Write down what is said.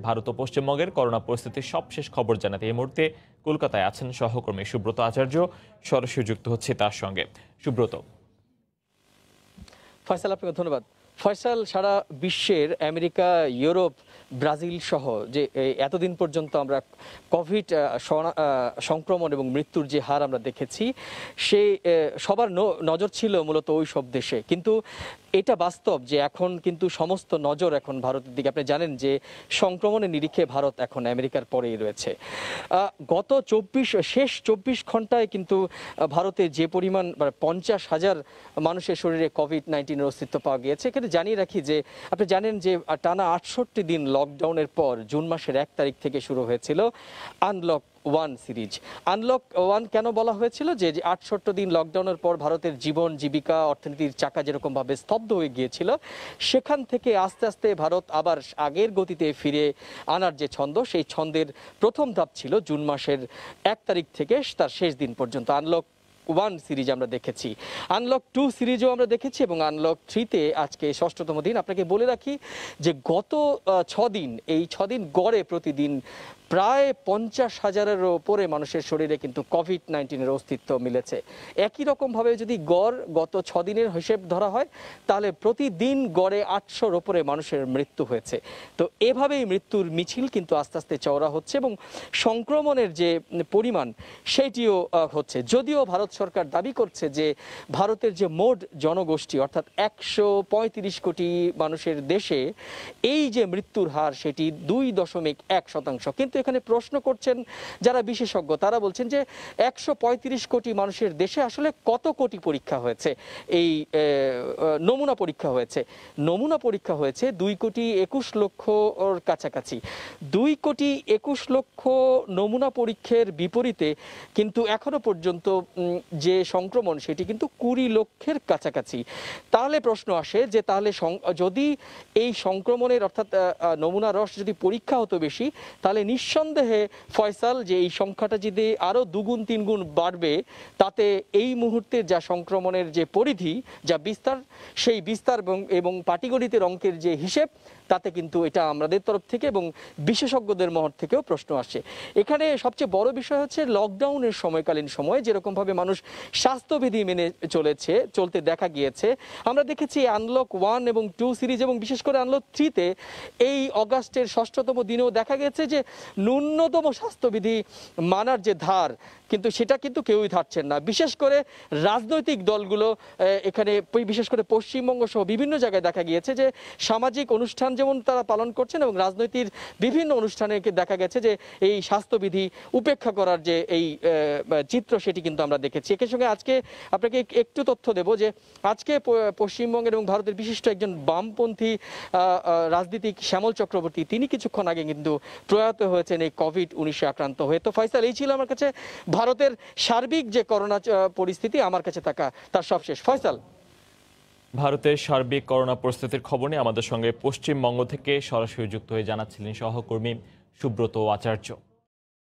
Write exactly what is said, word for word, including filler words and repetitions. भारत और पश्चिमबंगेर करोना परिस्थिति सबशेष खबर जानाते এই মুহূর্তে কলকাতায় আছেন সহকর্মী সুব্রত আচার্য সরাসরি যুক্ত হচ্ছে তার সঙ্গে। সুব্রত। ফয়সাল আপনাকে ধন্যবাদ। ফয়সাল, সারা বিশ্বের আমেরিকা, ইউরোপ, ব্রাজিল সহ যে এতদিন পর্যন্ত আমরা কোভিড সংক্রমণ এবং মৃত্যুর যে হার আমরা দেখেছি, সেই সবার নজর ছিল মূলত ওই সব দেশে। কিন্তু এটা বাস্তব যে এখন কিন্তু সমস্ত নজর এখন ভারতের দিকে। আপনি জানেন যে সংক্রমণের নিরিখে ভারত এখন আমেরিকার পরেই রয়েছে। গত চব্বিশ শেষ চব্বিশ ঘন্টায় কিন্তু ভারতে যে পরিমাণ পঞ্চাশ হাজার মানুষের শরীরে কোভিড নাইন্টিনের অস্তিত্ব পাওয়া গিয়েছে। এখানে জানিয়ে রাখি যে আপনি জানেন যে টানা আটষট্টি দিন লকডাউনের পর জুন মাসের এক তারিখ থেকে শুরু হয়েছিল unlock one series. Unlock one কেন বলা হয়েছিল? যে আটষট্টি দিন লকডাউনের পর ভারতের জীবন, জীবিকা, অর্থনীতির চাকা যেরকমভাবে স্তব্ধ হয়ে গিয়েছিল, সেখান থেকে আস্তে আস্তে ভারত আবার আগের গতিতে ফিরে আনার যে ছন্দ, সেই ছন্দের প্রথম ধাপ ছিল জুন মাসের এক তারিখ থেকে তার শেষ দিন পর্যন্ত আনলক ওয়ান সিরিজ আমরা দেখেছি, আনলক টু সিরিজও আমরা দেখেছি এবং আনলক থ্রিতে আজকে ষষ্ঠতম দিন। আপনাকে বলে রাখি যে গত ছদিন এই ছদিন গড়ে প্রতিদিন প্রায় পঞ্চাশ হাজারের ওপরে মানুষের শরীরে কিন্তু কোভিড নাইন্টিনের অস্তিত্ব মিলেছে। একই রকমভাবে যদি গড় গত ছদিনের হিসেব ধরা হয় তাহলে প্রতিদিন গড়ে আটশোর ওপরে মানুষের মৃত্যু হয়েছে। তো এভাবেই মৃত্যুর মিছিল কিন্তু আস্তে আস্তে চওড়া হচ্ছে এবং সংক্রমণের যে পরিমাণ সেইটিও হচ্ছে। যদিও ভারত সরকার দাবি করছে যে ভারতের যে মোট জনগোষ্ঠী অর্থাৎ একশো পঁয়ত্রিশ কোটি মানুষের দেশে এই যে মৃত্যুর হার সেটি দুই দশমিক এক শতাংশ। কিন্তু এখানে প্রশ্ন করছেন যারা বিশেষজ্ঞ, তারা বলছেন যে একশো পঁয়ত্রিশ কোটি মানুষের দেশে আসলে কত কোটি পরীক্ষা হয়েছে, এই নমুনা পরীক্ষা হয়েছে? নমুনা পরীক্ষা হয়েছে দুই কোটি একুশ লক্ষর কাছাকাছি। দুই কোটি একুশ লক্ষ নমুনা পরীক্ষার বিপরীতে কিন্তু এখনো পর্যন্ত যে সংক্রমণ সেটি কিন্তু কুড়ি লক্ষের কাছাকাছি। তাহলে প্রশ্ন আসে যে তাহলে যদি এই সংক্রমণের অর্থাৎ নমুনা রস যদি পরীক্ষা হতো বেশি, তাহলে নিঃসন্দেহে ফয়সাল যে এই সংখ্যাটা যদি আরও দুগুণ তিনগুণ বাড়বে, তাতে এই মুহূর্তে যা সংক্রমণের যে পরিধি, যা বিস্তার, সেই বিস্তার এবং পাটিগণিতের অঙ্কের যে হিসেব, তাতে কিন্তু এটা আমাদের তরফ থেকে এবং বিশেষজ্ঞদের মহল থেকেও প্রশ্ন আসে। এখানে সবচেয়ে বড় বিষয় হচ্ছে লকডাউনের সময়কালীন সময়ে যেরকমভাবে মানুষ স্বাস্থ্যবিধি মেনে চলেছে চলতে দেখা গিয়েছে। আমরা দেখেছি আনলক ওয়ান এবং টু সিরিজ এবং বিশেষ করে আনলক থ্রিতে এই অগাস্টের ষষ্ঠতম দিনেও দেখা গেছে যে ন্যূনতম স্বাস্থ্যবিধি মানার যে ধার, কিন্তু সেটা কিন্তু কেউই ধারছেন না। বিশেষ করে রাজনৈতিক দলগুলো এখানে, বিশেষ করে পশ্চিমবঙ্গ সহ বিভিন্ন জায়গায় দেখা গিয়েছে যে সামাজিক অনুষ্ঠান যেমন তারা পালন করছেন এবং রাজনৈতিক বিভিন্ন অনুষ্ঠানে দেখা গেছে যে এই স্বাস্থ্যবিধি উপেক্ষা করার যে এই চিত্র, সেটি কিন্তু আমরা দেখেছি। একের সঙ্গে আজকে আপনাকে একটু তথ্য দেব যে আজকে পশ্চিমবঙ্গের এবং ভারতের বিশিষ্ট একজন বামপন্থী রাজনীতিক শ্যামল চক্রবর্তী তিনি কিছুক্ষণ আগে কিন্তু প্রয়াত হয়েছেন এই কোভিড উনিশে আক্রান্ত হয়ে। তো ফয়সাল, এই ছিল আমার কাছে ভারতের সার্বিক যে করোনা পরিস্থিতি আমার কাছে থাকা তার সবশেষ। ফয়সাল, ভারতের সার্বিক করোনা পরিস্থিতির খবর নিয়ে আমাদের সঙ্গে পশ্চিমবঙ্গ থেকে সরাসরি যুক্ত হয়ে জানাচ্ছিলেন সহকর্মী সুব্রত আচার্য।